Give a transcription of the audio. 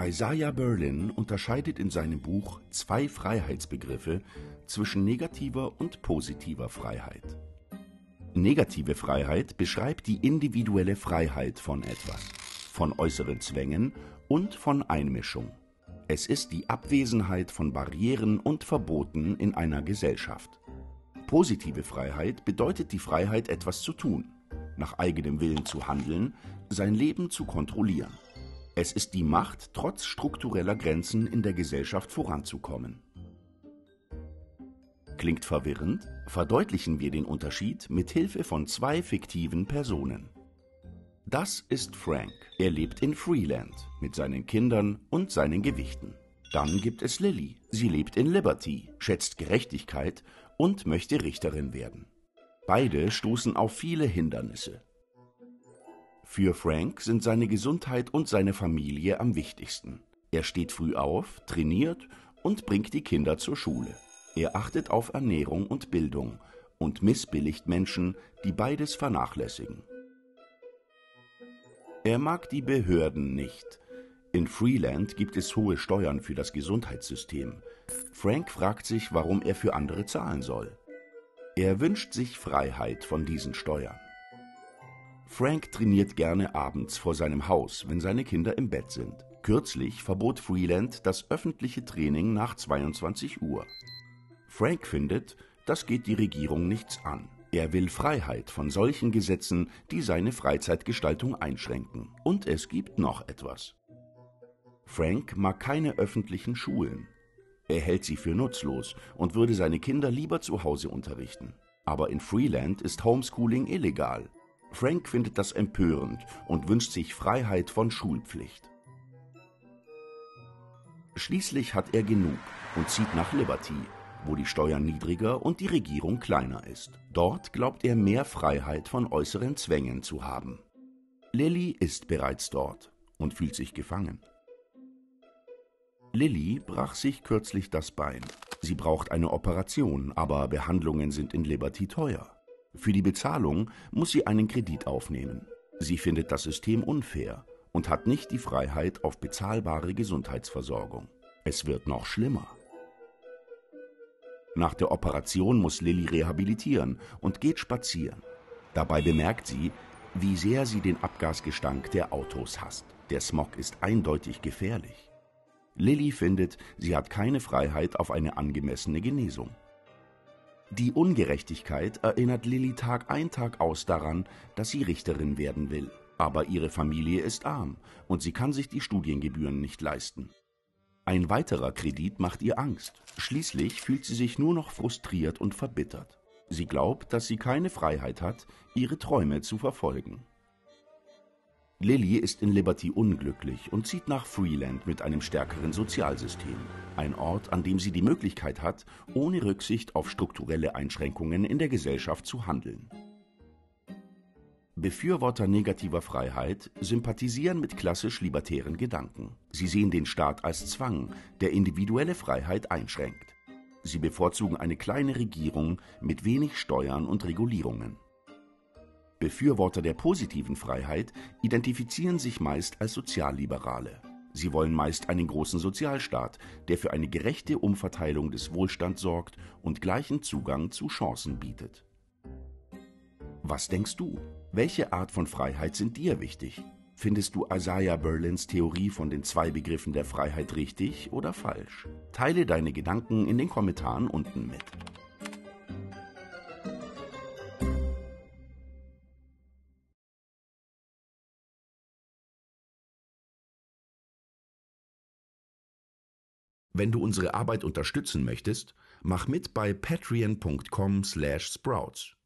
Isaiah Berlin unterscheidet in seinem Buch zwei Freiheitsbegriffe zwischen negativer und positiver Freiheit. Negative Freiheit beschreibt die individuelle Freiheit von etwas, von äußeren Zwängen und von Einmischung. Es ist die Abwesenheit von Barrieren und Verboten in einer Gesellschaft. Positive Freiheit bedeutet die Freiheit, etwas zu tun, nach eigenem Willen zu handeln, sein Leben zu kontrollieren. Es ist die Macht, trotz struktureller Grenzen in der Gesellschaft voranzukommen. Klingt verwirrend? Verdeutlichen wir den Unterschied mit Hilfe von zwei fiktiven Personen. Das ist Frank. Er lebt in Freeland mit seinen Kindern und seinen Gewichten. Dann gibt es Lily. Sie lebt in Liberty, schätzt Gerechtigkeit und möchte Richterin werden. Beide stoßen auf viele Hindernisse. Für Frank sind seine Gesundheit und seine Familie am wichtigsten. Er steht früh auf, trainiert und bringt die Kinder zur Schule. Er achtet auf Ernährung und Bildung und missbilligt Menschen, die beides vernachlässigen. Er mag die Behörden nicht. In Freeland gibt es hohe Steuern für das Gesundheitssystem. Frank fragt sich, warum er für andere zahlen soll. Er wünscht sich Freiheit von diesen Steuern. Frank trainiert gerne abends vor seinem Haus, wenn seine Kinder im Bett sind. Kürzlich verbot Freeland das öffentliche Training nach 22 Uhr. Frank findet, das geht die Regierung nichts an. Er will Freiheit von solchen Gesetzen, die seine Freizeitgestaltung einschränken. Und es gibt noch etwas. Frank mag keine öffentlichen Schulen. Er hält sie für nutzlos und würde seine Kinder lieber zu Hause unterrichten. Aber in Freeland ist Homeschooling illegal. Frank findet das empörend und wünscht sich Freiheit von Schulpflicht. Schließlich hat er genug und zieht nach Liberty, wo die Steuern niedriger und die Regierung kleiner ist. Dort glaubt er, mehr Freiheit von äußeren Zwängen zu haben. Lily ist bereits dort und fühlt sich gefangen. Lily brach sich kürzlich das Bein. Sie braucht eine Operation, aber Behandlungen sind in Liberty teuer. Für die Bezahlung muss sie einen Kredit aufnehmen. Sie findet das System unfair und hat nicht die Freiheit auf bezahlbare Gesundheitsversorgung. Es wird noch schlimmer. Nach der Operation muss Lily rehabilitieren und geht spazieren. Dabei bemerkt sie, wie sehr sie den Abgasgestank der Autos hasst. Der Smog ist eindeutig gefährlich. Lily findet, sie hat keine Freiheit auf eine angemessene Genesung. Die Ungerechtigkeit erinnert Lily Tag ein, Tag aus daran, dass sie Richterin werden will. Aber ihre Familie ist arm und sie kann sich die Studiengebühren nicht leisten. Ein weiterer Kredit macht ihr Angst. Schließlich fühlt sie sich nur noch frustriert und verbittert. Sie glaubt, dass sie keine Freiheit hat, ihre Träume zu verfolgen. Lily ist in Liberty unglücklich und zieht nach Freeland mit einem stärkeren Sozialsystem. Ein Ort, an dem sie die Möglichkeit hat, ohne Rücksicht auf strukturelle Einschränkungen in der Gesellschaft zu handeln. Befürworter negativer Freiheit sympathisieren mit klassisch libertären Gedanken. Sie sehen den Staat als Zwang, der individuelle Freiheit einschränkt. Sie bevorzugen eine kleine Regierung mit wenig Steuern und Regulierungen. Befürworter der positiven Freiheit identifizieren sich meist als Sozialliberale. Sie wollen meist einen großen Sozialstaat, der für eine gerechte Umverteilung des Wohlstands sorgt und gleichen Zugang zu Chancen bietet. Was denkst du? Welche Art von Freiheit sind dir wichtig? Findest du Isaiah Berlins Theorie von den zwei Begriffen der Freiheit richtig oder falsch? Teile deine Gedanken in den Kommentaren unten mit. Wenn du unsere Arbeit unterstützen möchtest, mach mit bei patreon.com/sprouts.